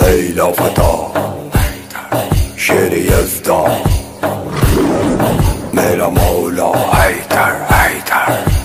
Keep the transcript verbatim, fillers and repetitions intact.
هيلا فتى شيري يزدى ميلا مولا هيتر هيتر